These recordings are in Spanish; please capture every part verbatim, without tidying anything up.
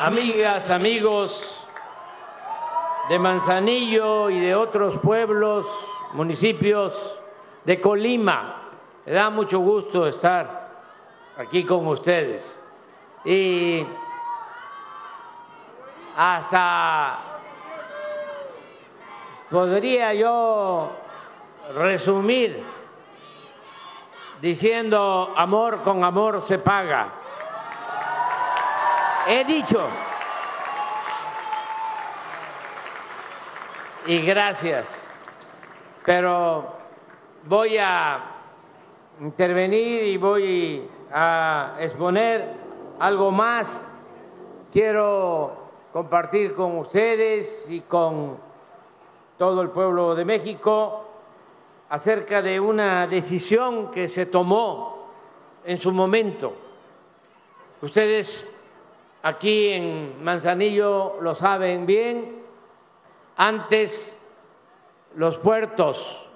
amigas, amigos de Manzanillo y de otros pueblos, municipios de Colima. Me da mucho gusto estar aquí con ustedes. Y hasta podría yo resumir diciendo amor con amor se paga. He dicho, y gracias, pero voy a intervenir y voy a exponer algo más. Quiero compartir con ustedes y con todo el pueblo de México acerca de una decisión que se tomó en su momento. Ustedes aquí en Manzanillo lo saben bien. Antes los puertos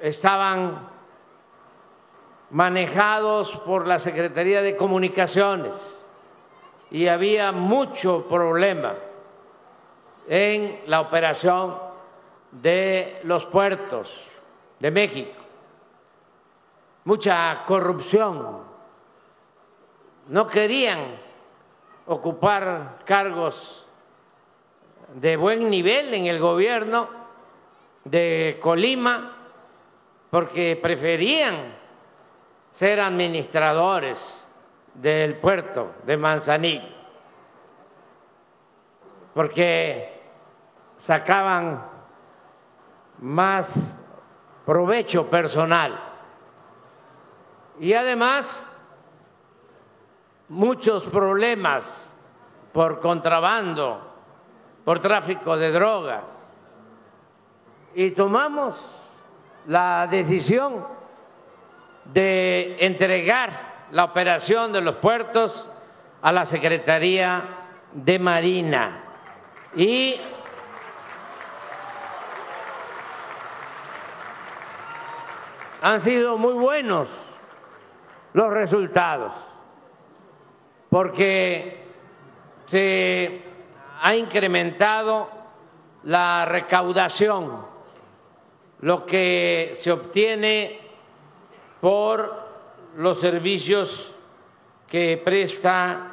estaban manejados por la Secretaría de Comunicaciones y había mucho problema en la operación de los puertos de México. Mucha corrupción. No querían ocupar cargos de buen nivel en el gobierno de Colima porque preferían ser administradores del puerto de Manzanillo, porque sacaban más provecho personal y además muchos problemas por contrabando, por tráfico de drogas. Y tomamos la decisión de entregar la operación de los puertos a la Secretaría de Marina. Y han sido muy buenos los resultados, porque se ha incrementado la recaudación, lo que se obtiene por los servicios que presta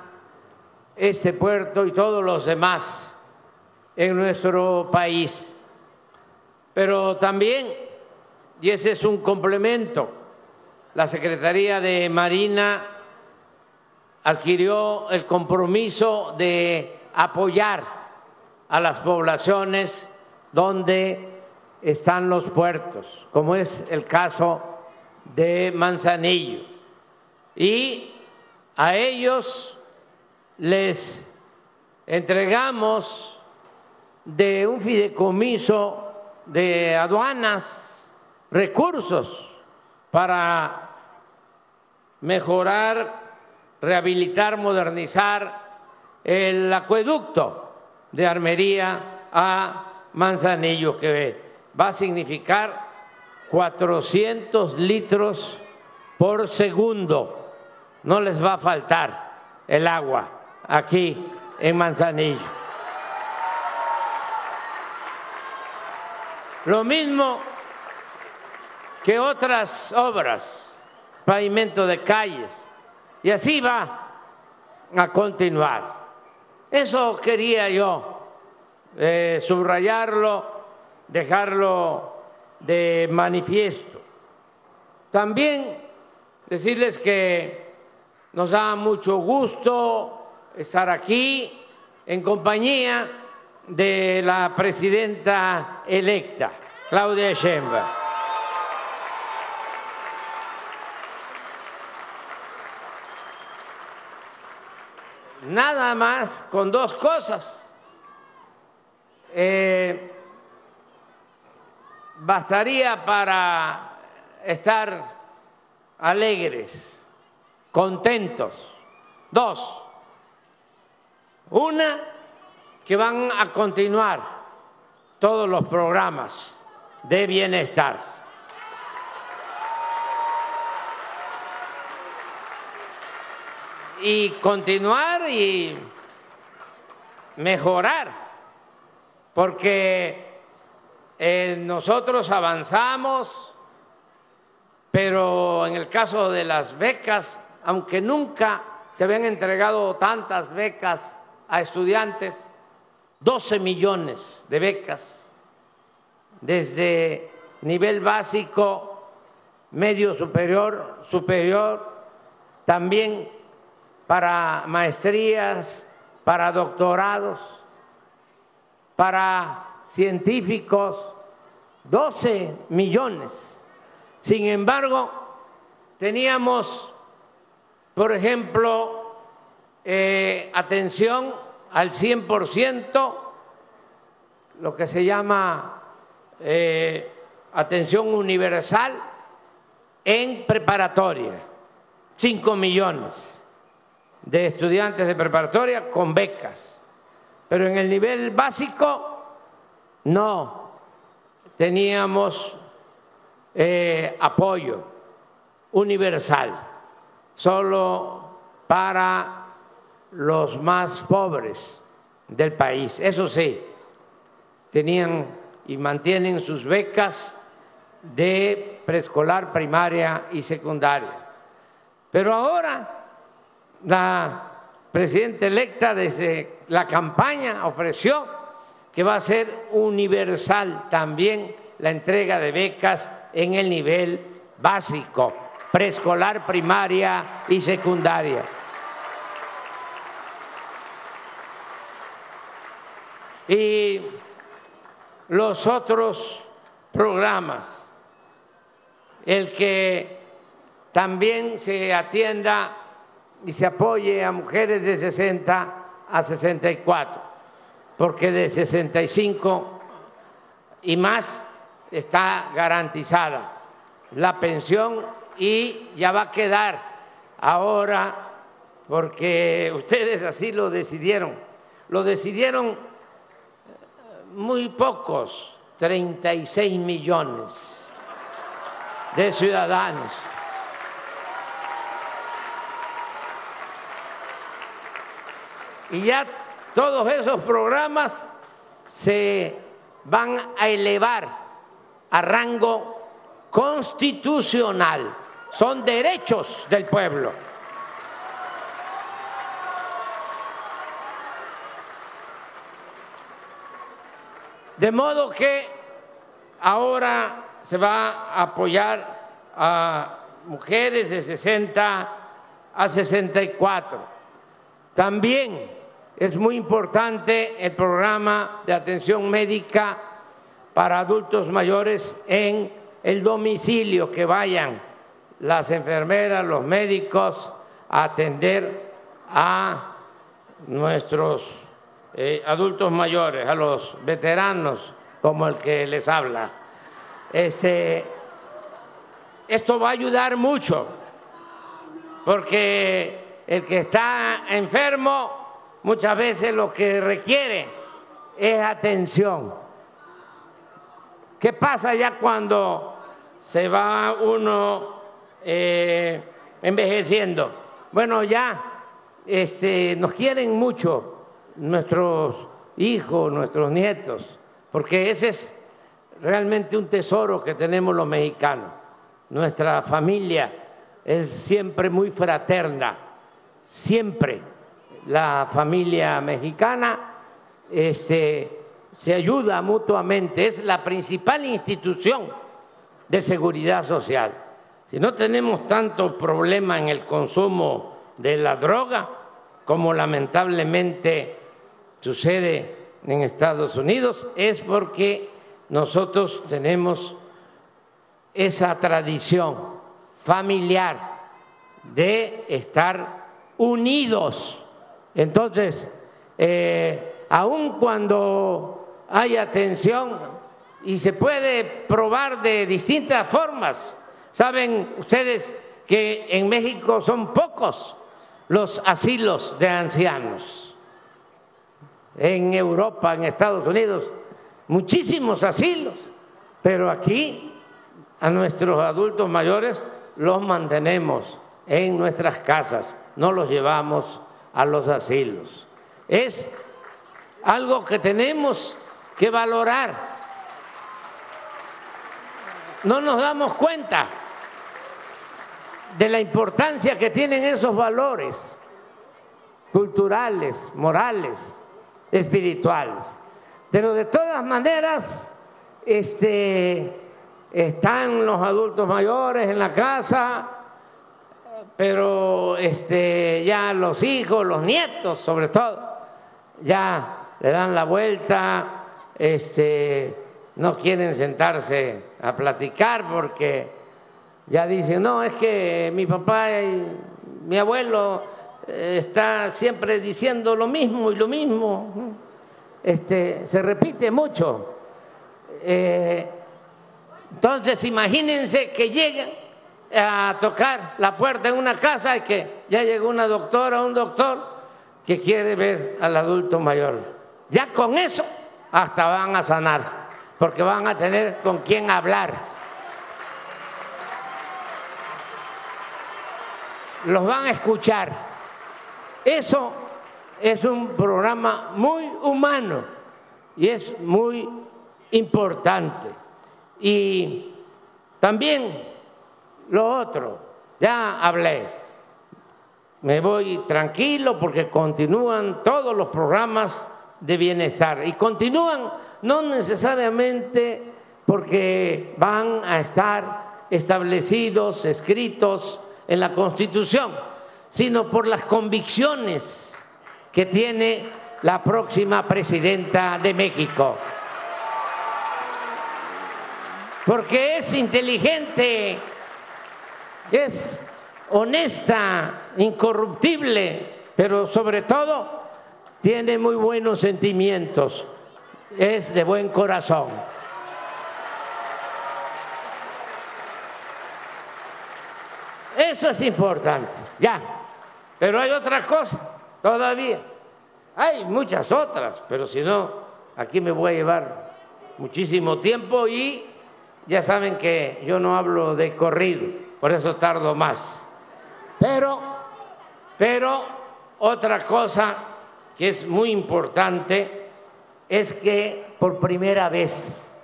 este puerto y todos los demás en nuestro país. Pero también, y ese es un complemento, la Secretaría de Marina adquirió el compromiso de apoyar a las poblaciones donde están los puertos, como es el caso de Manzanillo. Y a ellos les entregamos de un fideicomiso de aduanas recursos para mejorar, rehabilitar, modernizar el acueducto de Armería a Manzanillo, que va a significar cuatrocientos litros por segundo. No les va a faltar el agua aquí en Manzanillo. Lo mismo que otras obras, pavimento de calles. Y así va a continuar. Eso quería yo eh, subrayarlo, dejarlo de manifiesto. También decirles que nos da mucho gusto estar aquí en compañía de la presidenta electa, Claudia Sheinbaum. Nada más con dos cosas. Eh, bastaría para estar alegres, contentos. Dos. Una, que van a continuar todos los programas de bienestar. Y continuar y mejorar, porque eh, nosotros avanzamos, pero en el caso de las becas, aunque nunca se habían entregado tantas becas a estudiantes, doce millones de becas, desde nivel básico, medio superior, superior, también para maestrías, para doctorados, para científicos, doce millones. Sin embargo, teníamos, por ejemplo, eh, atención al cien por ciento, lo que se llama eh, atención universal en preparatoria, cinco millones de estudiantes de preparatoria con becas, pero en el nivel básico no teníamos Eh, apoyo universal, solo para los más pobres del país. Eso sí, tenían y mantienen sus becas de preescolar, primaria y secundaria. Pero ahora la presidenta electa desde la campaña ofreció que va a ser universal también la entrega de becas en el nivel básico, preescolar, primaria y secundaria. Y los otros programas, el que también se atienda y se apoye a mujeres de sesenta a sesenta y cuatro, porque de sesenta y cinco y más está garantizada la pensión y ya va a quedar ahora, porque ustedes así lo decidieron. Lo decidieron muy pocos, treinta y seis millones de ciudadanos. Y ya todos esos programas se van a elevar a rango constitucional, son derechos del pueblo. De modo que ahora se va a apoyar a mujeres de sesenta a sesenta y cuatro. También es muy importante el programa de atención médica para adultos mayores en el domicilio, que vayan las enfermeras, los médicos a atender a nuestros eh, adultos mayores, a los veteranos como el que les habla. Este, esto va a ayudar mucho, porque el que está enfermo muchas veces lo que requiere es atención. ¿Qué pasa ya cuando se va uno eh, envejeciendo? Bueno, ya este, nos quieren mucho nuestros hijos, nuestros nietos, porque ese es realmente un tesoro que tenemos los mexicanos. Nuestra familia es siempre muy fraterna, siempre la familia mexicana este, se ayuda mutuamente, es la principal institución de seguridad social. Si no tenemos tanto problema en el consumo de la droga, como lamentablemente sucede en Estados Unidos, es porque nosotros tenemos esa tradición familiar de estar unidos. Entonces, eh, aun cuando hay atención y se puede probar de distintas formas. Saben ustedes que en México son pocos los asilos de ancianos. En Europa, en Estados Unidos, muchísimos asilos, pero aquí a nuestros adultos mayores los mantenemos en nuestras casas, no los llevamos a los asilos. Es algo que tenemos que valorar. No nos damos cuenta de la importancia que tienen esos valores culturales, morales, espirituales. Pero de todas maneras, este, están los adultos mayores en la casa, pero este, ya los hijos, los nietos sobre todo, ya le dan la vuelta, este, no quieren sentarse a platicar porque ya dicen, no, es que mi papá y mi abuelo está siempre diciendo lo mismo y lo mismo. Este, se repite mucho. Eh, entonces, imagínense que llegan a tocar la puerta en una casa y que ya llegó una doctora o un doctor que quiere ver al adulto mayor. Ya con eso hasta van a sanar, porque van a tener con quién hablar. Los van a escuchar. Eso es un programa muy humano y es muy importante. Y también lo otro, ya hablé, me voy tranquilo porque continúan todos los programas de bienestar y continúan no necesariamente porque van a estar establecidos, escritos en la Constitución, sino por las convicciones que tiene la próxima presidenta de México. Porque es inteligente, es honesta, incorruptible, pero sobre todo tiene muy buenos sentimientos, es de buen corazón. Eso es importante, ya. Pero hay otras cosas todavía. Hay muchas otras, pero si no, aquí me voy a llevar muchísimo tiempo y ya saben que yo no hablo de corrido, por eso tardo más. Pero, pero otra cosa que es muy importante es que por primera vez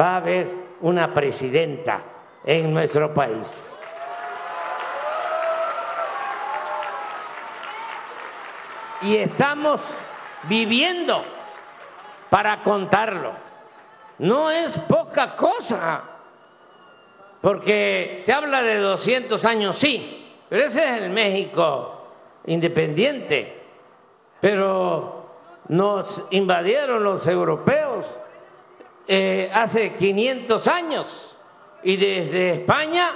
va a haber una presidenta en nuestro país. Y estamos viviendo para contarlo. No es poca cosa, porque se habla de doscientos años, sí, pero ese es el México independiente. Pero nos invadieron los europeos eh, hace quinientos años y desde España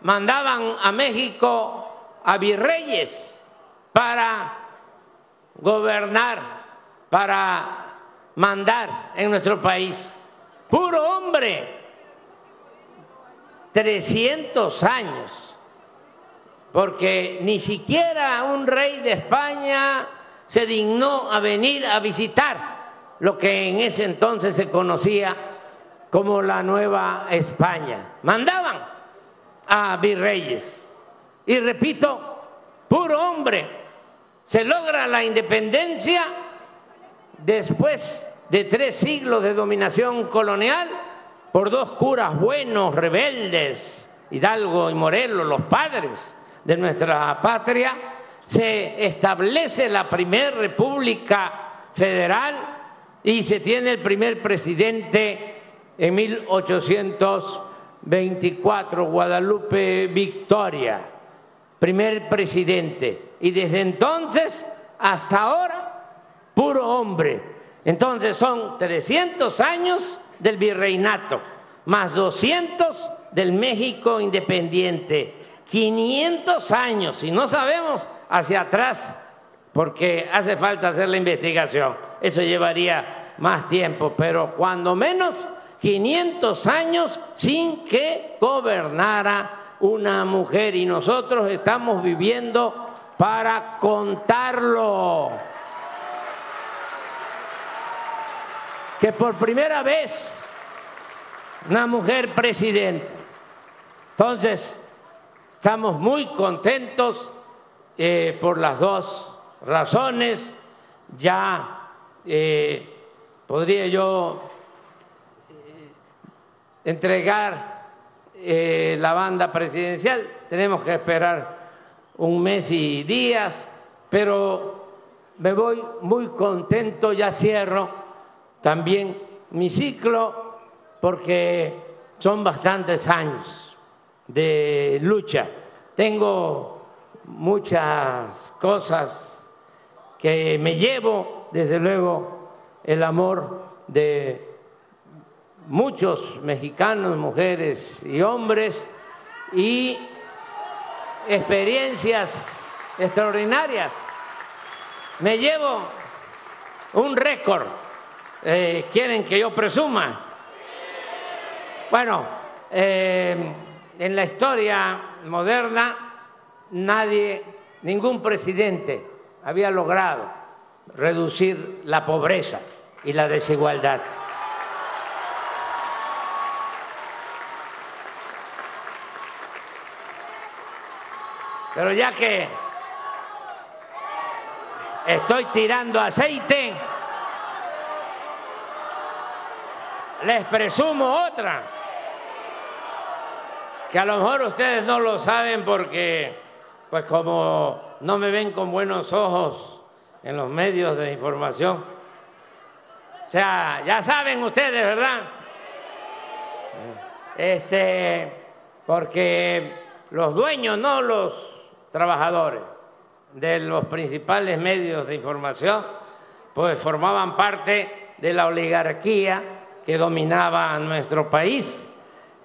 mandaban a México a virreyes para gobernar, para mandar en nuestro país. Puro hombre, trescientos años, porque ni siquiera un rey de España se dignó a venir a visitar lo que en ese entonces se conocía como la Nueva España. Mandaban a virreyes y, repito, puro hombre. Se logra la independencia después de tres siglos de dominación colonial por dos curas buenos, rebeldes, Hidalgo y Morelos, los padres de nuestra patria. Se establece la primera república federal y se tiene el primer presidente en mil ochocientos veinticuatro, Guadalupe Victoria, primer presidente. Y desde entonces hasta ahora, puro hombre. Entonces son trescientos años del virreinato, más doscientos del México independiente, quinientos años. Y no sabemos hacia atrás, porque hace falta hacer la investigación. Eso llevaría más tiempo, pero cuando menos quinientos años sin que gobernara una mujer. Y nosotros estamos viviendo para contarlo, que por primera vez una mujer presidenta. Entonces, estamos muy contentos eh, por las dos razones. Ya eh, podría yo entregar eh, la banda presidencial. Tenemos que esperar un mes y días, pero me voy muy contento, ya cierro también mi ciclo, porque son bastantes años de lucha. Tengo muchas cosas que me llevo, desde luego el amor de muchos mexicanos, mujeres y hombres, y experiencias extraordinarias. Me llevo un récord. Eh, ¿Quieren que yo presuma? Bueno, eh, en la historia moderna nadie, ningún presidente había logrado reducir la pobreza y la desigualdad. Pero ya que estoy tirando aceite, les presumo otra, que a lo mejor ustedes no lo saben porque, pues como no me ven con buenos ojos en los medios de información, o sea, ya saben ustedes, ¿verdad? Este, porque los dueños, no los trabajadores de los principales medios de información, pues formaban parte de la oligarquía que dominaba nuestro país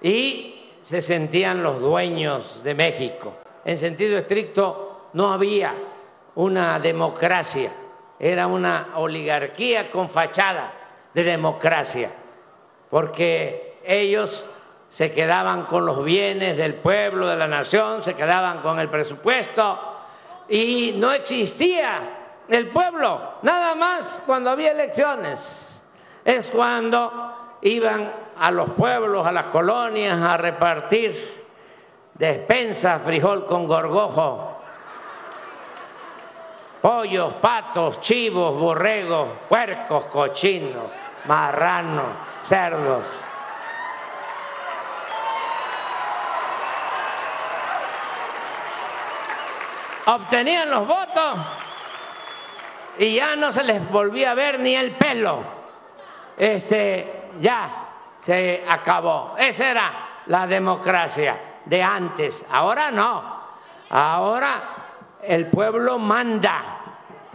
y se sentían los dueños de México. En sentido estricto, no había una democracia, era una oligarquía con fachada de democracia, porque ellos se quedaban con los bienes del pueblo, de la nación, se quedaban con el presupuesto y no existía el pueblo. Nada más cuando había elecciones es cuando iban a los pueblos, a las colonias, a repartir despensas, frijol con gorgojo, pollos, patos, chivos, borregos, puercos, cochinos, marranos, cerdos. Obtenían los votos y ya no se les volvía a ver ni el pelo. Este, ya se acabó. Esa era la democracia de antes. Ahora no. Ahora el pueblo manda.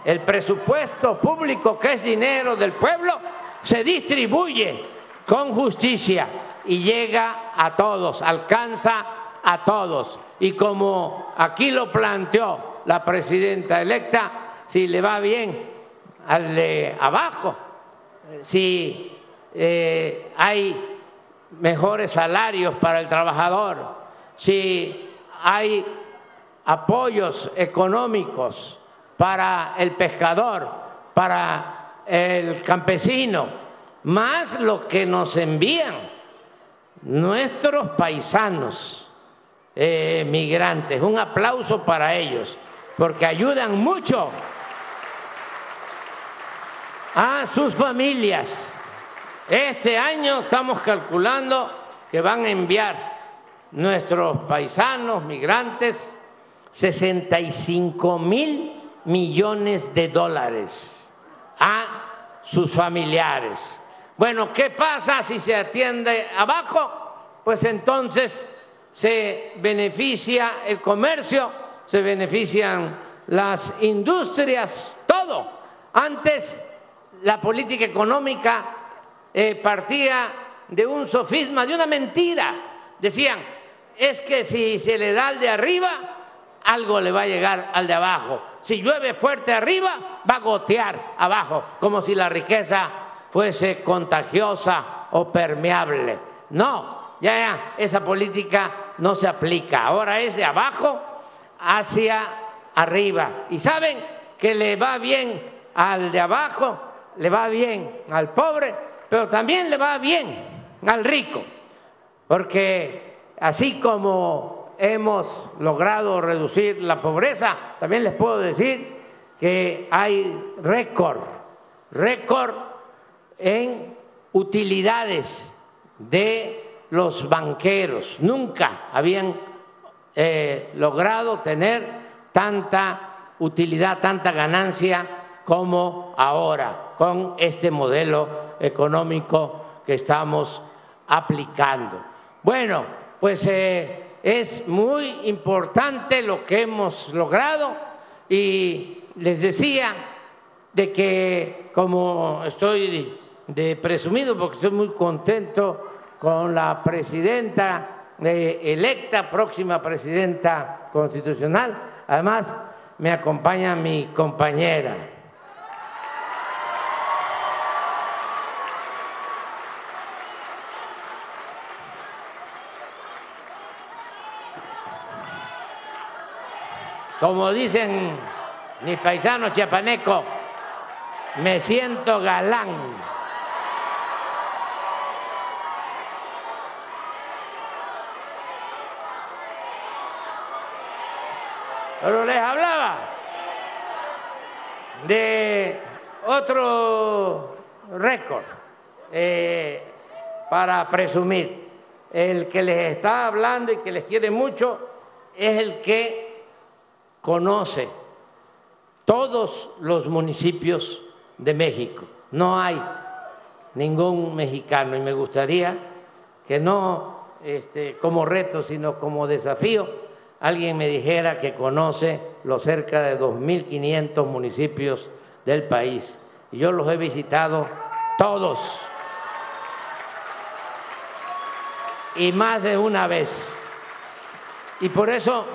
El presupuesto público, que es dinero del pueblo, se distribuye con justicia y llega a todos, alcanza a todos. Y como aquí lo planteó la presidenta electa, si le va bien al de abajo, si eh, hay mejores salarios para el trabajador, si hay apoyos económicos para el pescador, para el campesino, más lo que nos envían nuestros paisanos Eh, migrantes. Un aplauso para ellos, porque ayudan mucho a sus familias. Este año estamos calculando que van a enviar nuestros paisanos migrantes sesenta y cinco mil millones de dólares a sus familiares. Bueno, ¿qué pasa si se atiende abajo? Pues entonces se beneficia el comercio, se benefician las industrias, todo. Antes la política económica eh, partía de un sofisma, de una mentira. Decían, es que si se le da al de arriba, algo le va a llegar al de abajo. Si llueve fuerte arriba, va a gotear abajo, como si la riqueza fuese contagiosa o permeable. No, ya, ya, esa política no se aplica. Ahora es de abajo hacia arriba. Y saben que le va bien al de abajo, le va bien al pobre, pero también le va bien al rico. Porque así como hemos logrado reducir la pobreza, también les puedo decir que hay récord récord en utilidades de los banqueros. Nunca habían eh, logrado tener tanta utilidad, tanta ganancia como ahora, con este modelo económico que estamos aplicando. Bueno, pues eh, es muy importante lo que hemos logrado, y les decía de que, como estoy de presumido, porque estoy muy contento con la presidenta electa, próxima presidenta constitucional, además me acompaña mi compañera. Como dicen mis paisanos chiapanecos, me siento galán. Pero les hablaba de otro récord eh, para presumir. El que les está hablando y que les quiere mucho es el que conoce todos los municipios de México. No hay ningún mexicano, y me gustaría que no este, como reto, sino como desafío, alguien me dijera que conoce los cerca de dos mil quinientos municipios del país. Y yo los he visitado todos, y más de una vez. Y por eso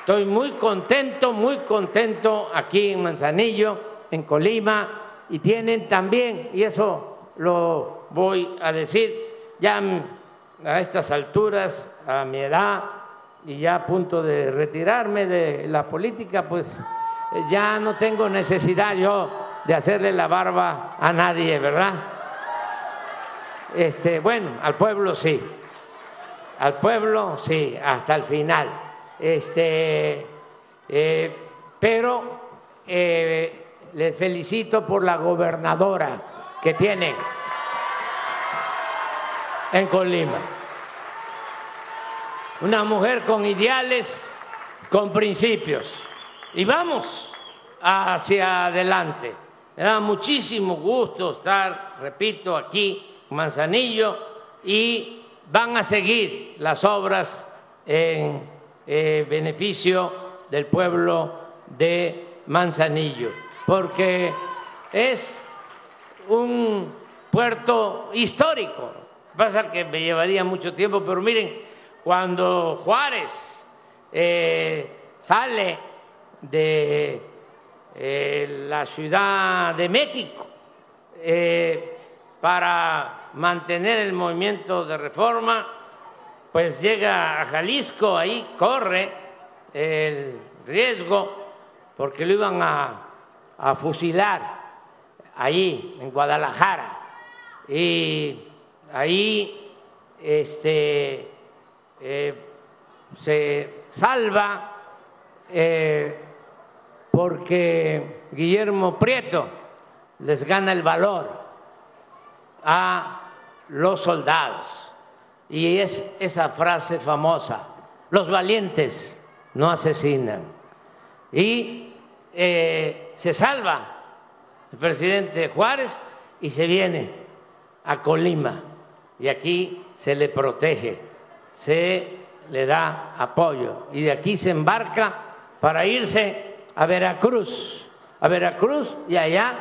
estoy muy contento, muy contento aquí en Manzanillo, en Colima, y tienen también, y eso lo voy a decir ya a estas alturas, a mi edad, y ya a punto de retirarme de la política, pues ya no tengo necesidad yo de hacerle la barba a nadie, ¿verdad? Este, bueno, al pueblo sí, al pueblo sí, hasta el final. Este, eh, pero eh, les felicito por la gobernadora que tienen en Colima. Una mujer con ideales, con principios. Y vamos hacia adelante. Me da muchísimo gusto estar, repito, aquí en Manzanillo, y van a seguir las obras en eh, beneficio del pueblo de Manzanillo, porque es un puerto histórico. Pasa que me llevaría mucho tiempo, pero miren, cuando Juárez eh, sale de eh, la Ciudad de México eh, para mantener el movimiento de reforma, pues llega a Jalisco, ahí corre el riesgo porque lo iban a, a fusilar ahí en Guadalajara, y ahí este... Eh, se salva eh, porque Guillermo Prieto les gana el valor a los soldados. Y es esa frase famosa: los valientes no asesinan. Y eh, se salva el presidente Juárez y se viene a Colima, y aquí se le protege, se le da apoyo, y de aquí se embarca para irse a Veracruz, a Veracruz, y allá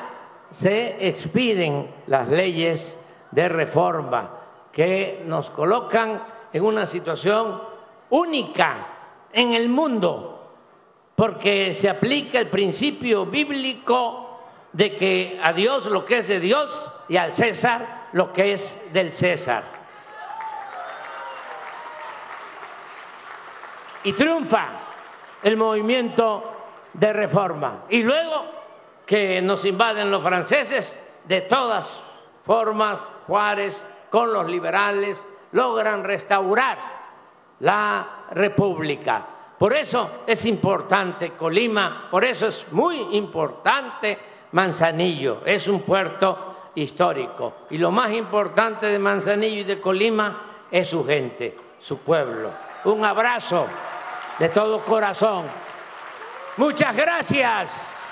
se expiden las leyes de reforma que nos colocan en una situación única en el mundo, porque se aplica el principio bíblico de que a Dios lo que es de Dios y al César lo que es del César. Y triunfa el movimiento de reforma. Y luego que nos invaden los franceses, de todas formas, Juárez con los liberales logran restaurar la república. Por eso es importante Colima, por eso es muy importante Manzanillo es un puerto histórico y lo más importante de Manzanillo y de Colima es su gente, su pueblo. Un abrazo de todo corazón. Muchas gracias.